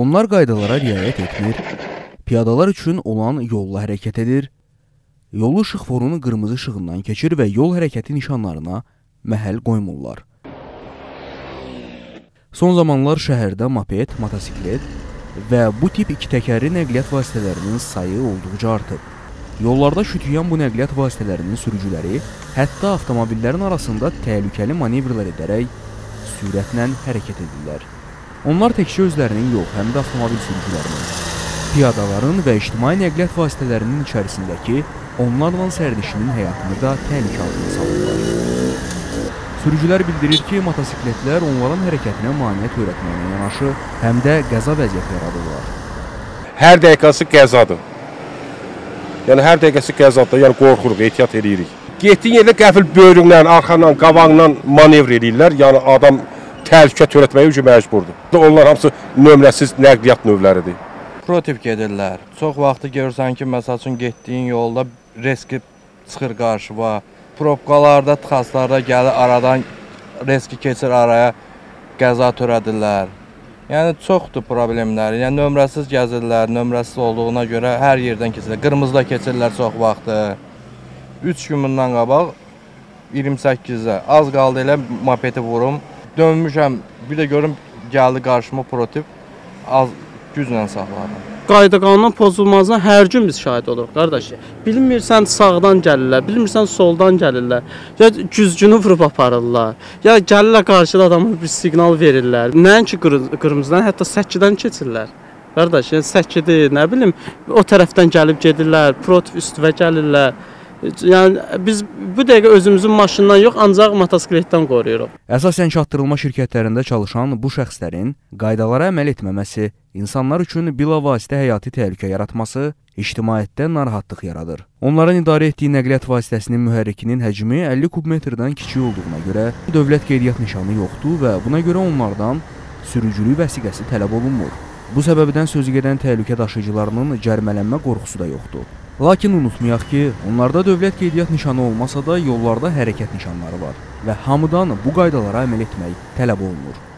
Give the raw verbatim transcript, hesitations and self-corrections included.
Onlar qaydalara riayət etmir, piyadalar üçün olan yolla hərəkət edir, yolu işıq forunu qırmızı işığından keçir və yol hərəkəti nişanlarına məhəl qoymurlar. Son zamanlar şəhərdə moped, motosiklet və bu tip iki təkərli nəqliyyat vasitələrinin sayı olduqca artıb. Yollarda şütüyən bu nəqliyyat vasitələrinin sürücüləri hətta avtomobillərin arasında təhlükəli manevrlər edərək sürətlə hərəkət edirlər. Onlar təkcə özlərinin yox, həm də avtomobil sürücülərinin, piyadaların və ictimai nəqliyyat vasitələrinin içərisindəki onlarla sərdişinin həyatını da təhlükə altına salırlar. Sürücülər bildirir ki, motosikletlər onların hərəkətinə maneə törətməklə yanaşı, həm də qəza vəziyyəti yaradırlar. Hər dəqiqəsi qəzadır. Yəni hər dəqiqəsi qəzadır, yəni qorxuruq, ehtiyat edirik. Getdiyin yerdə qəfil böyründən, arxandan, qavandan manevr edirlər, yəni adam təhlükə törətməyə üçün məcburdur. Onlar hamısı nömrəsiz nəqliyyat növləridir. Protip gedirlər. Çox vaxtı görürsən ki, məsəl üçün getdiyin yolda riski çıxır qarşıva. Probqalarda, tıxaslarda gəlir aradan, riski keçir araya, qəza törədirlər. Yəni, çoxdur problemlər. Yəni, nömrəsiz gəzirlər, nömrəsiz olduğuna görə hər yerdən keçirlər. Qırmızıda keçirlər çox vaxtı. Üç gün bundan qabaq, iyirmi səkkizdə. Az qaldı elə mopedi vurum. Dönmüşəm, bir də görüm, gəldi qarşıma protip. Az güclə saxlanır. Qayda qanunun pozulmasına hər gün biz şahid oluruq, qardaş. Bilmirsən sağdan gəlirlər, bilmirsən soldan gəlirlər. Ya güzgünü vurub aparırlar, ya gəlirlər qarşıda adamı bir siqnal verirlər. Nəinki qırmızıdan, hətta səkkidən keçirlər. Qardaş, yəni səkkidir, nə bilim, o tərəfdən gəlib gedirlər, protiv üstüvə gəlirlər. Yəni biz bu dəqiqə özümüzün maşından yox, ancaq motosikletdən qoruyuruq. Əsasən çatdırılma şirkətlərində çalışan bu şəxslərin qaydalara əməl etməməsi, insanlar üçün bilavasitə həyati təhlükə yaratması ictimaiyyətdə narahatlıq yaradır. Onların idarə etdiyi nəqliyyat vasitəsinin mühərrikinin həcmi əlli kubmetrdən kiçik olduğuna görə dövlət qeydiyyat nişanı yoxdur və buna görə onlardan sürücülük vəsiqəsi tələb olunmur. Bu səbəbdən sözü gedən təhlükə daşıyıcılarının cərmələnmə qorxusu da yoxdur. Lakin unutmayaq ki, onlarda dövlət qeydiyyat nişanı olmasa da yollarda hərəkət nişanları var və hamıdan bu qaydalara əməl etmək tələb olunur.